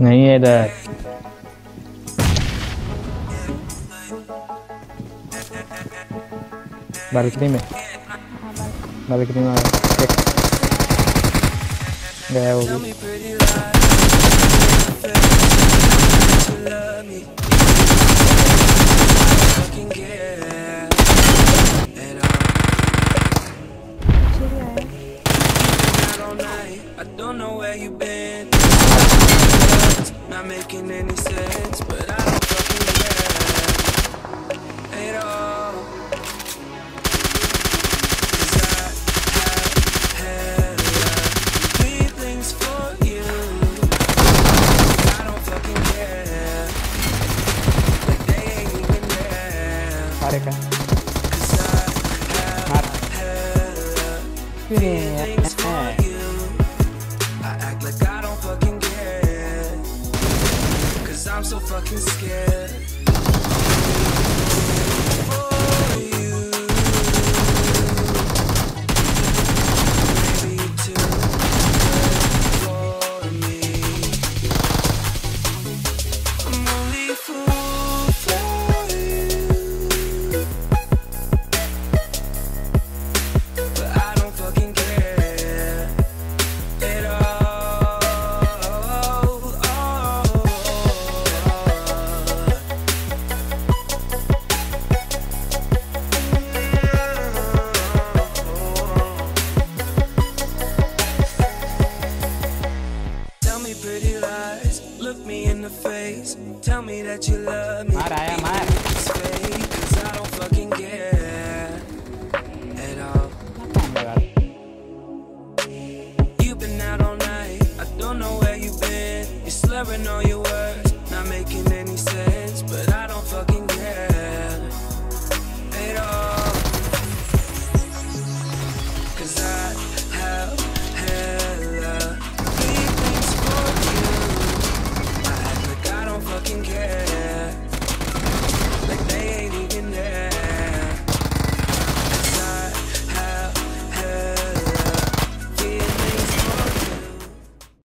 नहीं है डर। बालकनी में गया होगी। Not making any sense, but I don't fucking care at all. 'Cause I have had three things for you. I don't fucking care, but they ain't even there. 'Cause I have had three things for you. I act like I don't fucking care. I'm so fucking scared for you. Maybe you're too good for me. I'm only a fool for you, but I don't fucking care at all. Pretty lies, look me in the face, tell me that you love me. It's fake, 'cause I don't fucking care at all. You've been out all night, I don't know where you've been. You're slurring all your words, not making any